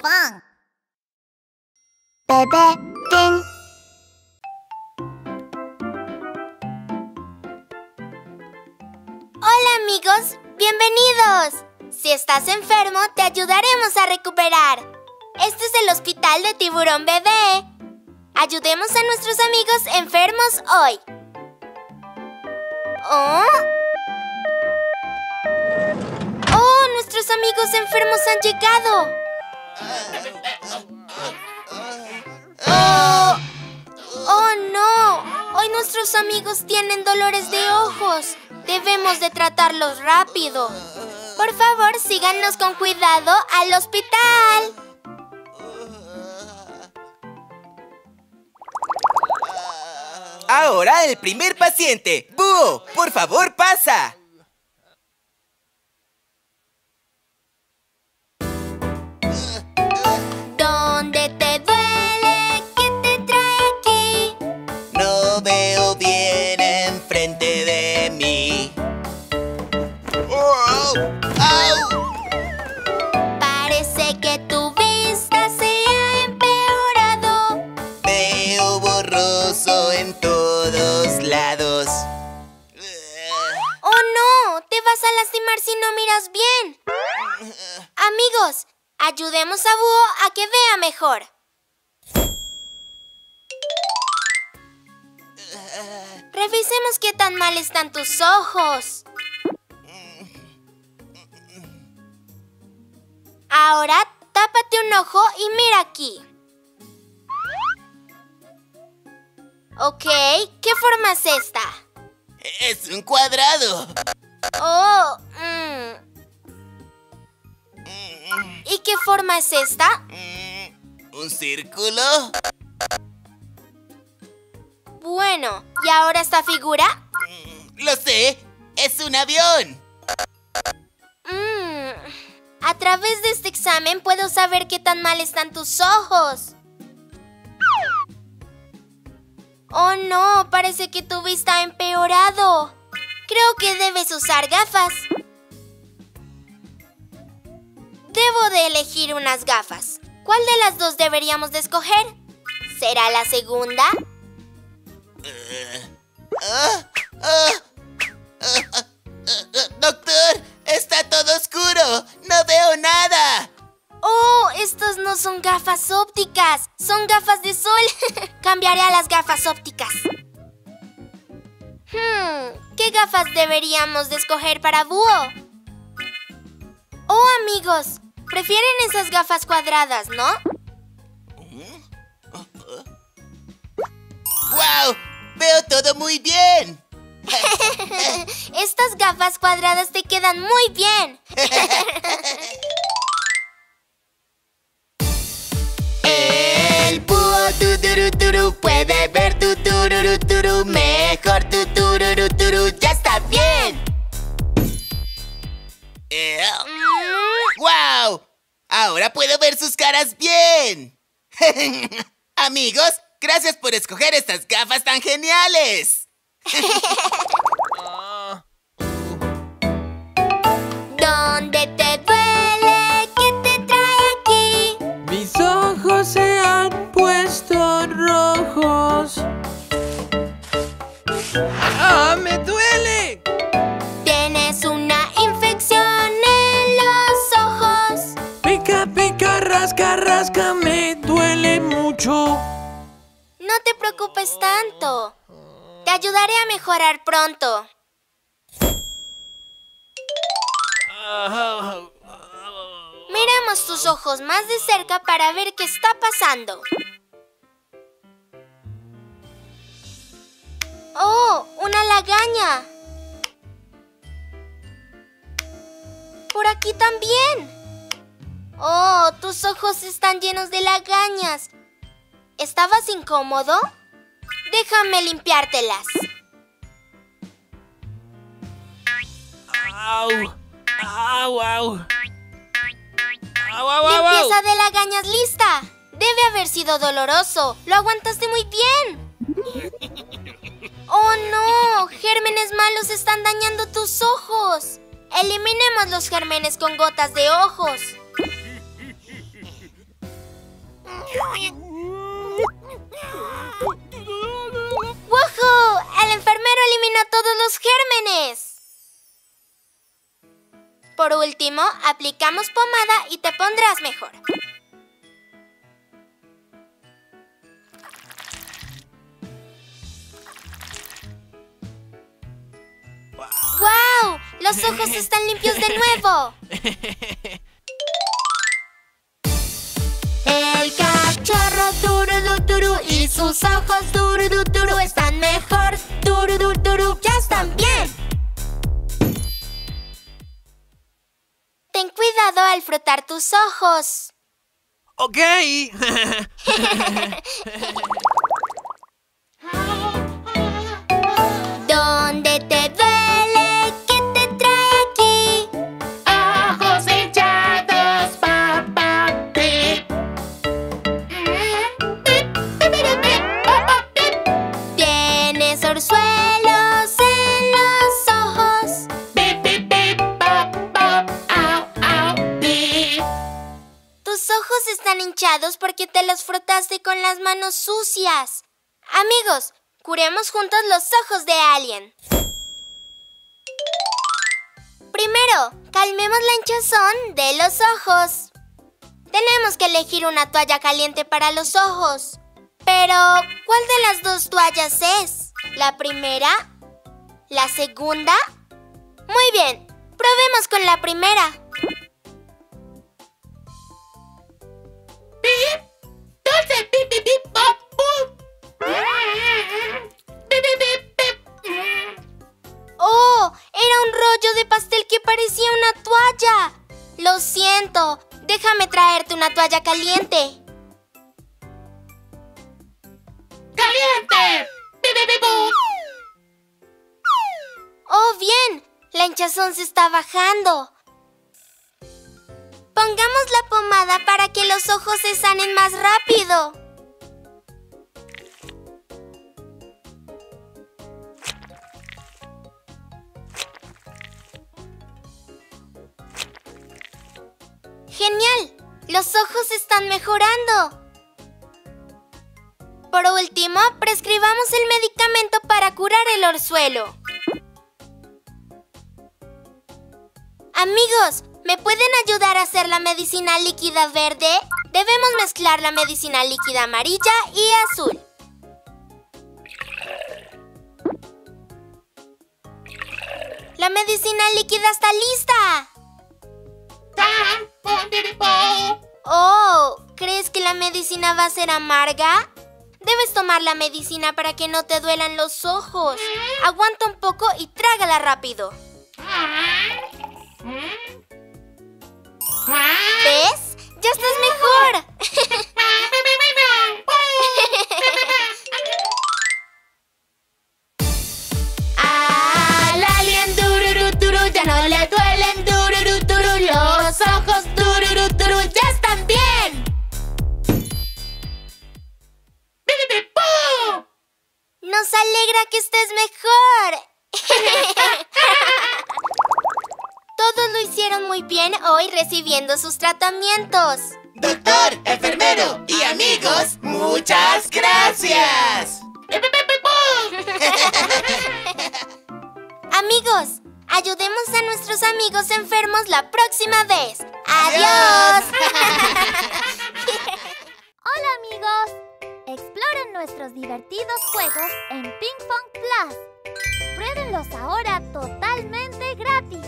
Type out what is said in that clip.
Tiburón Bebé. ¡Tin! Hola amigos, bienvenidos. Si estás enfermo, te ayudaremos a recuperar. Este es el hospital de Tiburón Bebé. Ayudemos a nuestros amigos enfermos hoy. ¡Oh! ¡Nuestros amigos enfermos han llegado! ¡Oh, no! Hoy nuestros amigos tienen dolores de ojos. Debemos de tratarlos rápido. Por favor, síganos con cuidado al hospital. Ahora el primer paciente. ¡Búho! ¡Por favor, pasa! ¿Dónde te duele? ¿Qué te trae aquí? No veo bien enfrente de mí. ¡Oh! ¡Au! Parece que tu vista se ha empeorado. Veo borroso en tu lados. ¡Oh, no! Te vas a lastimar si no miras bien. Amigos, ayudemos a Búho a que vea mejor. Revisemos qué tan mal están tus ojos. Ahora, tápate un ojo y mira aquí. Ok, ¿qué forma es esta? ¡Es un cuadrado! ¡Oh! ¿Y qué forma es esta? ¿Un círculo? Bueno, ¿y ahora esta figura? ¡Lo sé! ¡Es un avión! A través de este examen puedo saber qué tan mal están tus ojos. ¡Oh, no! Parece que tu vista ha empeorado. Creo que debes usar gafas. Debo de elegir unas gafas. ¿Cuál de las dos deberíamos de escoger? ¿Será la segunda? ¡Doctor! ¡Está todo oscuro! ¡No veo nada! ¡Oh! Estas no son gafas ópticas. Son gafas de sol. Cambiaré a las gafas ópticas. ¿Qué gafas deberíamos de escoger para Búho? ¡Oh, amigos! Prefieren esas gafas cuadradas, ¿no? ¡Wow! ¡Veo todo muy bien! Estas gafas cuadradas te quedan muy bien. El búho tuturuturu puede ver tuturuturu mejor. Tuturuturu ya está bien. ¡Wow! Ahora puedo ver sus caras bien. Amigos, gracias por escoger estas gafas tan geniales. ¿Dónde te duele? ¿Qué te trae aquí? Mis ojos se han puesto rojos. ¡Ah, me duele! Tienes una infección en los ojos. Pica, pica, rasca, rasca, me duele mucho. No te preocupes tanto. Te ayudaré a mejorar pronto. Miremos tus ojos más de cerca para ver qué está pasando. ¡Oh! ¡Una lagaña! ¡Por aquí también! ¡Oh! Tus ojos están llenos de lagañas. ¿Estabas incómodo? Déjame limpiártelas. ¡Au! ¡Au, au! ¡Limpieza de lagañas lista! Debe haber sido doloroso. ¡Lo aguantaste muy bien! ¡Oh, no! Gérmenes malos están dañando tus ojos. Eliminemos los gérmenes con gotas de ojos. ¡Woohoo! ¡El enfermero eliminó todos los gérmenes! Por último, aplicamos pomada y te pondrás mejor. ¡Guau! ¡Wow! ¡Los ojos están limpios de nuevo! El cachorro tururuturu y sus ojos tururuturu están mejor. Tururuturu, ya están bien. Ten cuidado al frotar tus ojos. Ok. ¿Dónde te duele? ¿Qué te trae aquí? Ojos hinchados, papá. Tienes orzuelos en los ojos. Tus ojos están hinchados porque te los frotaste con las manos sucias. Amigos, curemos juntos los ojos de alguien. Primero, calmemos la hinchazón de los ojos. Tenemos que elegir una toalla caliente para los ojos. Pero, ¿cuál de las dos toallas es? ¿La primera? ¿La segunda? Muy bien, probemos con la primera. ¡Oh! ¡Era un rollo de pastel que parecía una toalla! Lo siento, déjame traerte una toalla caliente. ¡Caliente! ¡Oh, bien! La hinchazón se está bajando. Pongamos la pomada para que los ojos se sanen más rápido. ¡Genial! ¡Los ojos están mejorando! Por último, prescribamos el medicamento para curar el orzuelo. Amigos, ¿me pueden ayudar a hacer la medicina líquida verde? Debemos mezclar la medicina líquida amarilla y azul. ¡La medicina líquida está lista! Oh, ¿crees que la medicina va a ser amarga? Debes tomar la medicina para que no te duelan los ojos. Aguanta un poco y trágala rápido. ¿Ves? ¡Ya estás mejor! Al alien tururuturu ya no le duelen tururuturu los ojos. ¡Nos alegra que estés mejor! Todos lo hicieron muy bien hoy recibiendo sus tratamientos. Doctor, enfermero y amigos, muchas gracias. Amigos, ayudemos a nuestros amigos enfermos la próxima vez. ¡Adiós! Hola, amigos. Exploren nuestros divertidos juegos en Pinkfong Plus. Pruébenlos ahora totalmente gratis.